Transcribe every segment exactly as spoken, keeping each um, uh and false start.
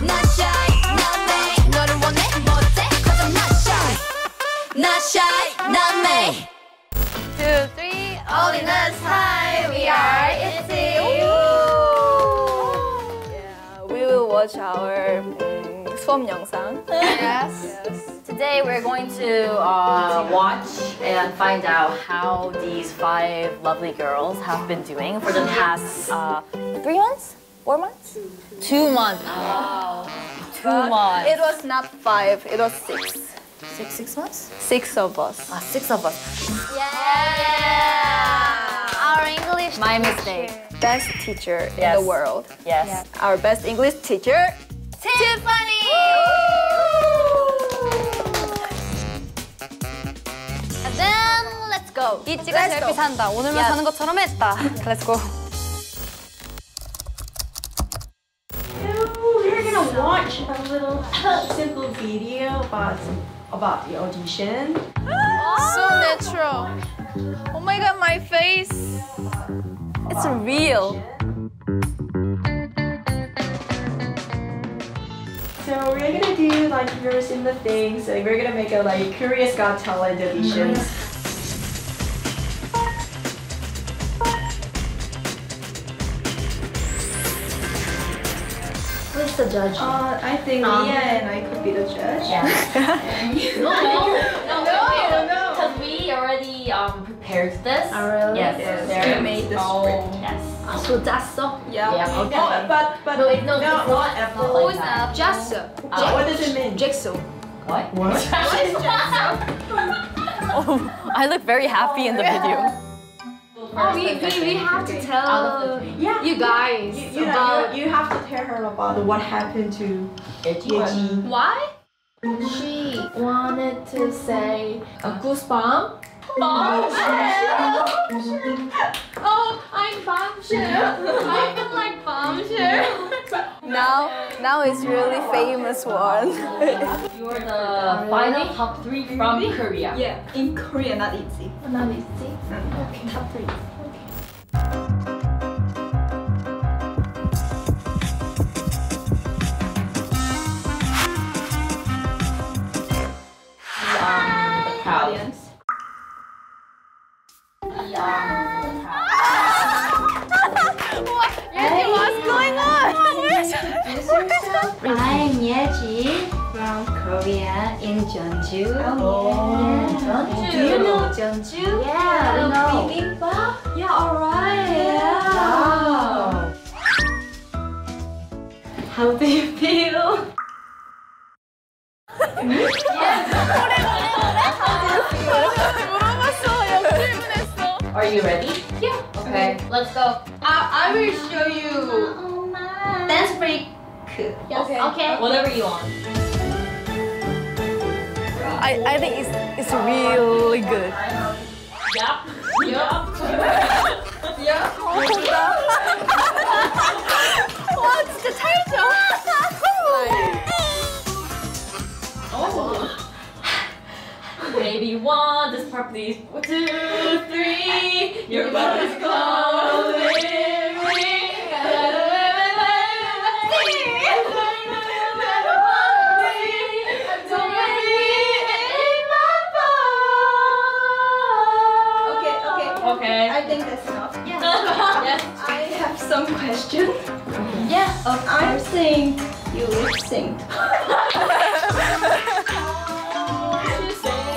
Not shy, not me. 너를 원해, 못해, cause I'm not shy. Not shy, not me. Two, three, all in us. Hi, we are ITZY. Yeah, we will watch our 수업 영상. Yes. Yes. Today we're going to uh, watch and find out how these five lovely girls have been doing for the past uh, three months? Four months? Two, two. two months. Wow. Two but months. It was not five, it was six. Six, six months? Six of us. Ah, six of us. Yeah! yeah. Our English My teacher. mistake. Best teacher yes. in the world. Yes. yes. Our best English teacher, Tiffany! Go. 이찌가 제일 비싼다. 오늘만 yes. 사는 것처럼 했다. Let's go. So we're gonna watch a little simple video about about the audition. So natural. Oh my god, my face. It's real. So we're gonna do like your simple things. So we're gonna make a like Korea's Got Talent audition. Mm-hmm. Who's the judge? Uh, I think um, Lia and I could be the judge. Yeah. no, no, no, no, no. Because we already um, prepared this. Oh, really? Yes. yes. We made this script. Yes. Oh, so that's so? Yeah. yeah okay. No, but, but no, it, no, no, it's not apple. Who is that? Jackson. What does it mean? Jackson. What? What? What is Jackson? Oh, I look very happy oh, in the yeah. video. Oh, we, we, we have to tell yeah, you guys you, you about... Know, you, you have to tell her about what happened to Yeji. Why? She wanted to say a goosebump. Bombshell! Oh, I'm bombshell. I feel like bombshell. Now, now it's really famous one. You're the final top three from really? Korea. Yeah, in Korea, not ITZY. Not ITZY. Okay, top three. I'm Yeji from Korea in Jeonju. Oh, yeah. Jeonju. Do you know Jeonju? Yeah, I know. Bibimbap? Yeah, alright. Yeah. Wow. How do you feel? Are you ready? Yeah. Okay, let's go. I, I will show you dance break. Yes. Okay. okay. Whatever you want. I I think it's it's really good. Yup. Yup. Yup. What's the title? Oh. Baby one, this part please. Two, three. Your body's calling me. I think that's enough. Yeah. yes. I have some questions. Yeah. Um, I'm saying you lip sync.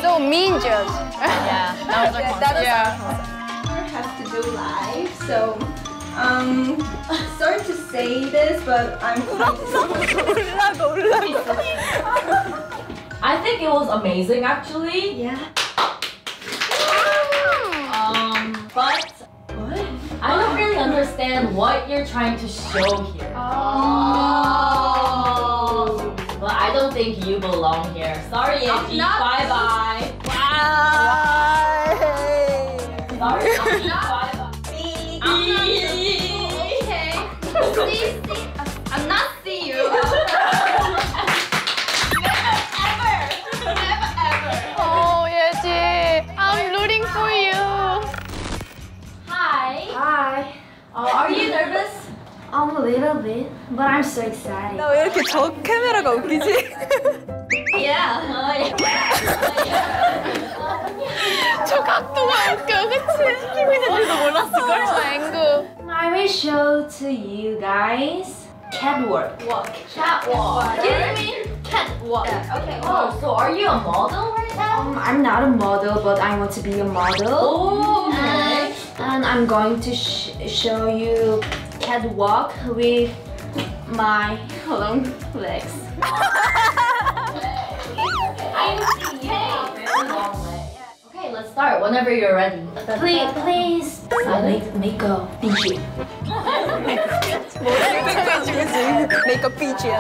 So mean, judge. Yeah. That was like that yeah. have to do live, so um, sorry to say this, but I'm. I think it was amazing, actually. Yeah. But what? I don't really understand what you're trying to show here. Oh. Well, I don't think you belong here. Sorry, Yeji. Bye bye. Bye. Sorry, Yeji. Bye bye. Okay. See, see. I'm not seeing you. Never ever. Never ever. Oh, Yeji. I'm rooting for you. Hi. Hi. Uh, are you nervous? Um, a little bit. But I'm so excited. 나 왜 이렇게 저 카메라가 웃기지? Yeah. Oh, yeah. 저 각도가 웃겨, 그치? 시키고 있는지도 몰랐을걸? 앵구. I will show to you guys catwalk. Walk. Catwalk. What do you mean? Catwalk. Yeah. Okay. Oh, so are you a model right now? Um, I'm not a model, but I want to be a model. Oh. Okay. And, and I'm going to sh show you catwalk with my long legs. Okay, let's start whenever you're ready. Please, please. Make makeup B G. Makeup B G.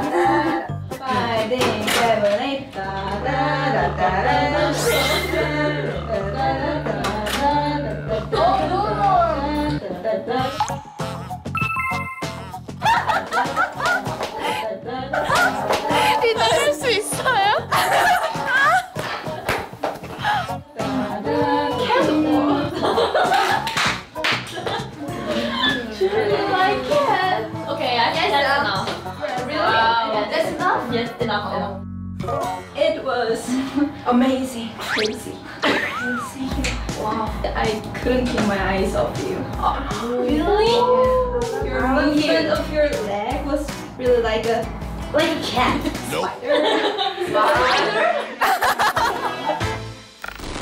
리더 할 수 있어요? Yes, enough. enough. It was amazing, crazy, crazy. Wow, I couldn't keep my eyes off you. Oh, really? Oh, your movement of your leg was really like a like a cat. Nope. Spider. Spider.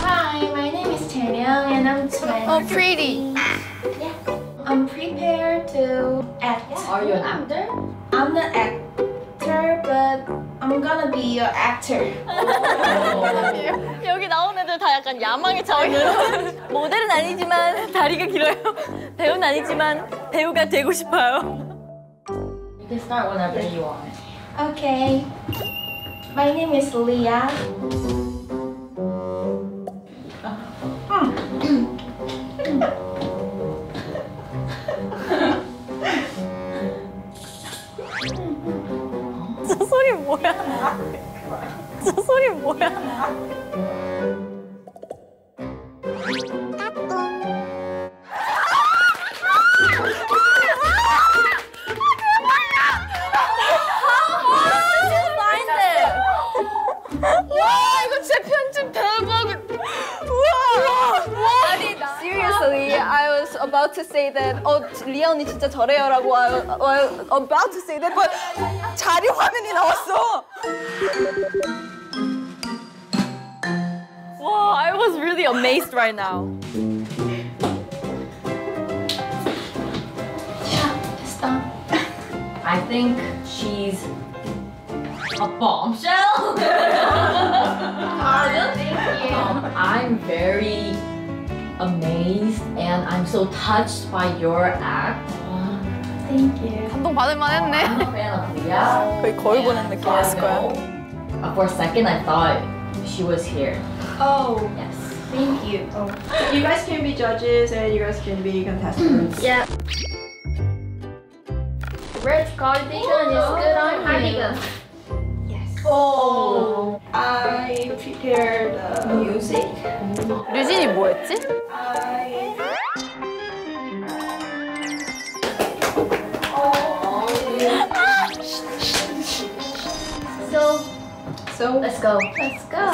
Hi, my name is Tae Young, and I'm twenty. Oh, pretty. Yeah, I'm prepared to act. Are you an actor? I'm the actor. But I'm gonna be your actor. 여기 나온 애들 다 약간 야망에 차 있는. 모델은 아니지만 다리가 길어요. 배우는 아니지만 배우가 되고 싶어요. You can start whenever you want. Okay. My name is Lia. 뭐야? 저 소리 뭐야? 와, 이거 제 편집 대박! Seriously, I was about to say that. 어, 리아 언니 진짜 저래요라고. I was about to say that, but 자리 화면이 나왔어. Wow, I was really amazed right now. Yeah, it's done. I think she's a bombshell. Pardon? Thank you. Um, I'm very amazed and I'm so touched by your act. Thank you. 감동 받을 만했네. I'm a fan of Lia. 거의 거울 보는 느낌이었을 거야. For a second, I thought she was here. Oh. Yes. Thank you. Oh. You guys can be judges and you guys can be contestants. Yeah. Red cardigan is good on cardigan. Yes. Oh. I prepared the music. 류진이 뭐였지? I. So, so let's go. Let's go.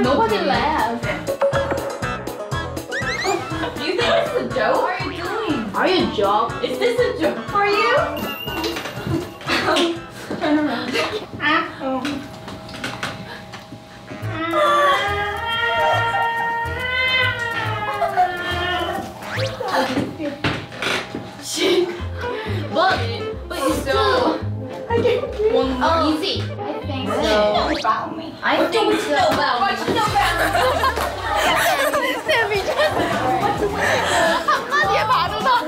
Nobody laughed. Do you think it's a joke? What are you doing? Are you a joke? Is this a joke for you? Turn around. Ah. Oh. But, but it's so... I can't breathe. Oh, easy. I think so. What do you know about me? I think so. What do you know about me? 한마디에 바로 다.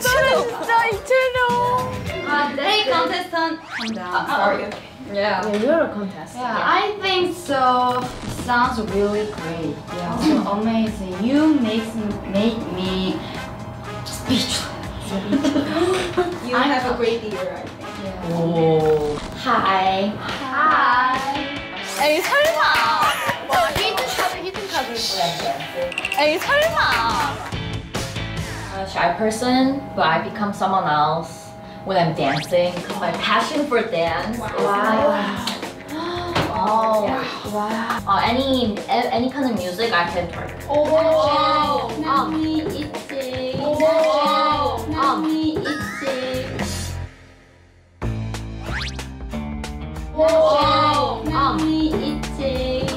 저는 진짜 이채노. Hey, contestant. Calm down. How are you? Yeah. Yeah, you're a contestant. Yeah, I think so. It sounds really great. Yeah, amazing. You make me speechless. You I'm have a great year, I think. Yeah. Oh. Hi. Hi. Hi. Hey, 설마. 에이 설마. I'm a shy person, but I become someone else when I'm dancing. My passion for dance. Wow. Wow. Oh, yeah. Wow. Uh, any any kind of music I can twerk. Oh, wow. um, ITZY. Oh, wow. um, ITZY. Oh, wow. um, ITZY.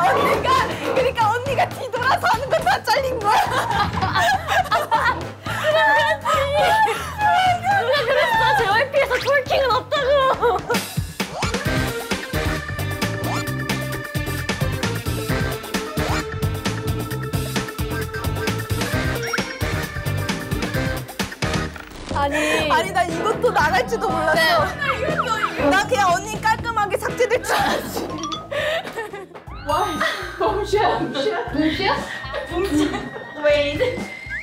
언니가 그러니까 언니가 뒤돌아서 하는 건 다 잘린 거야. 누가 그랬어? 제이와이피에서 톨킹은 없다고! 아니... 아니, 나 이것도 나갈지도 몰랐어. 네. 나 이것도 이거... 나 그냥 언니 깔끔하게 삭제될 줄 알았지. 와, 봄샤, 봄샤? 봄샤? 봄샤? 웨이드?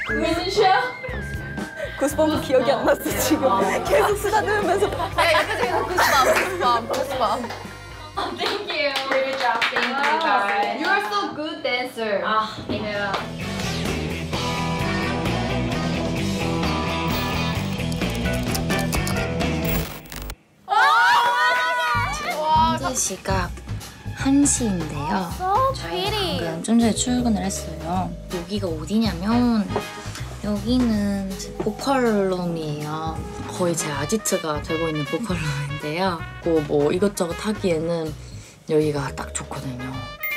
웨이드샤? 구스밤 기억이 안 났어, 지금. 계속 쓰다듬으면서. 네, 약간 제가 구스밤, 구스밤, 구스밤. Thank you. Good job, thank you guys. You are so good dancer. 아, yeah. 현재 시각 한 시인데요. 저희 방금 좀 전에 출근을 했어요. 여기가 어디냐면 여기는 보컬룸이에요. 거의 제 아지트가 되고 있는 보컬룸인데요. 뭐 이것저것 하기에는 여기가 딱 좋거든요.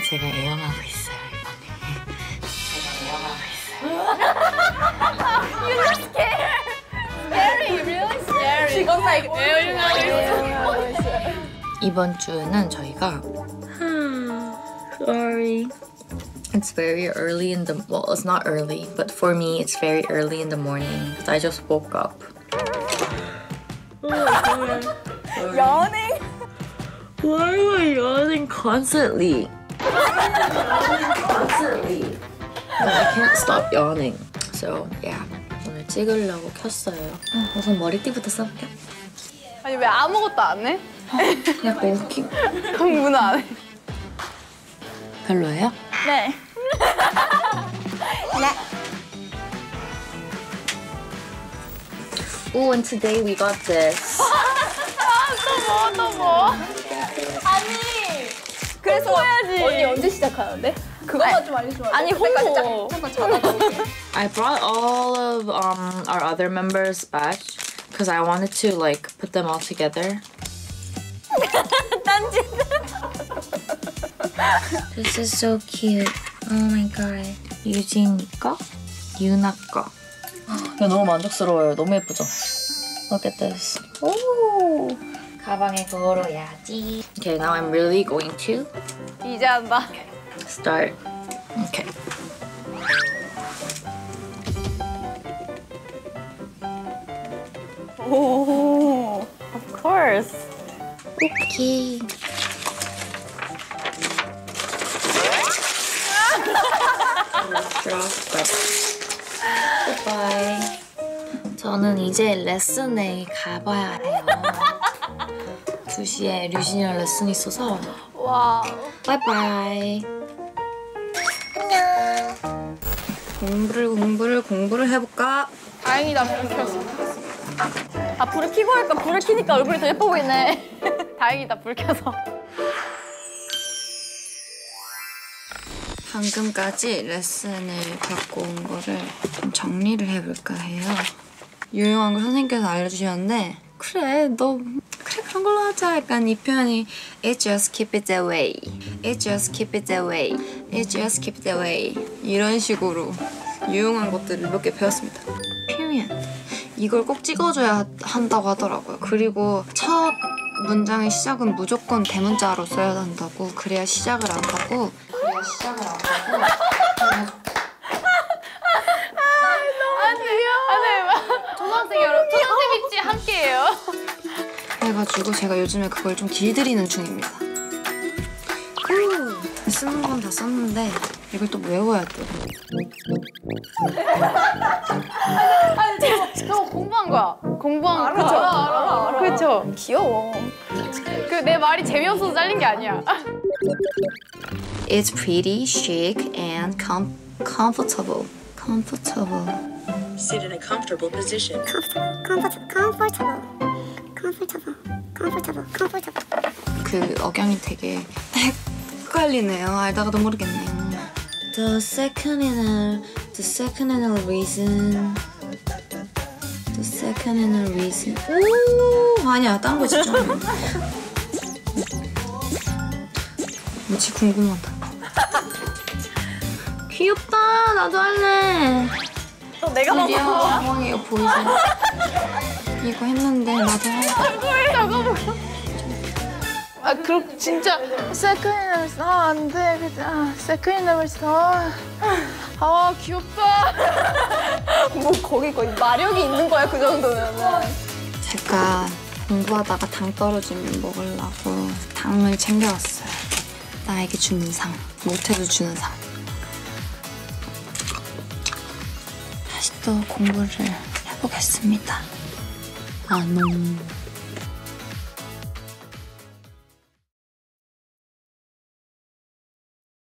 제가 애용하고 있어요, 이번에. 제가 애용하고 있어요. You look scared! Scary, really scary. She goes like, 애용하고 있어요. 이번 주에는 저희가 hmm, sorry. It's very early in the... well, it's not early, but for me, it's very early in the morning because I just woke up. Yawning? Why am I yawning constantly? Yawning constantly. And I can't stop yawning. So, yeah. 오늘 찍으려고 켰어요. 우선 머리띠부터 써볼게요. 아니, 왜 아무것도 안 해? 그냥 웃김. 공부는 안 해. 별로예요? 네. 네. Oh, and today we got this. 아, 또 뭐, 또 뭐. 아니, 그래서 해야지. 언니 언제 시작하는데? 그거만 좀 알려줘야 돼. 아니, 홍보. 잠깐 잠깐. I brought all of um, our other members' batch because I wanted to like put them all together. 딴짓. This is so cute. Oh my god. 유진이 거, 유나 거. 이거 너무 만족스러워요. 너무 예쁘죠? Look at this. 오. 가방에 걸어야지. Okay, now I'm really going to. 이제 한다. Start. Okay. 오. Of course. Okay. Goodbye. 저는 이제 레슨에 가봐야 해요. 두 시에 류진이랑 레슨이 있어서. 와. 바이바이. 안녕. 공부를 공부를 공부를 해볼까? 다행이다, 불을 켰어. 아, 불을 켜고 할까? 불을 켜니까 얼굴이 더 예뻐 보이네. 다행이다, 불 켜서. 방금까지 레슨을 받고 온 거를 좀 정리를 해볼까 해요. 유용한 걸 선생님께서 알려주셨는데 그래, 너 그래, 그런 걸로 하자. 약간 이 표현이 It just keep it that way. It just keep it that way. It just keep it that way. 이런 식으로 유용한 것들을 몇 개 배웠습니다. Period. 이걸 꼭 찍어줘야 한다고 하더라고요. 그리고 첫 문장의 시작은 무조건 대문자로 써야 한다고. 그래야 시작을 안 하고 시작을 안 하고. 아, 귀여워. 초등학생 여러분, 초등학생 입지 함께해요. 그래가지고 제가 요즘에 그걸 좀 길들이는 중입니다. 오, 쓰는 건 다 썼는데 이걸 또 외워야 돼. 아니, 저거 공부한 거야. 공부한 알아, 그쵸? 알아, 알아. 그쵸? 귀여워. 그 내 말이 재미없어서 잘린 게 아니야. It's pretty, chic, and com comfortable. Comfortable. Sit in a comfortable position. Comfortable. Comfortable. Comfortable. Comfortable. Comfortable. 그 억양이 되게 헷갈리네요. 알다가도 모르겠네요. The second and the second and the reason. The second and the reason. 오, 아니야, 딴 거 진짜. 뭐지 궁금하다. 귀엽다, 나도 할래. 또 내가 먹어. 드디어 어머니가 보이잖아. 이거 했는데 나도 할래. 뭐해, 나가 먹어. 아, 그럼 진짜 second and the reason. 아, 안 돼, 그치? 아, second and the reason. 아, 아 귀엽다. 뭐 거기 거의 마력이 있는 거야, 그 정도면. 제가 공부하다가 당 떨어지면 먹으려고 당을 챙겨왔어요. 나에게 주는 상, 못해도 주는 상. 다시 또 공부를 해보겠습니다. 아, 너무...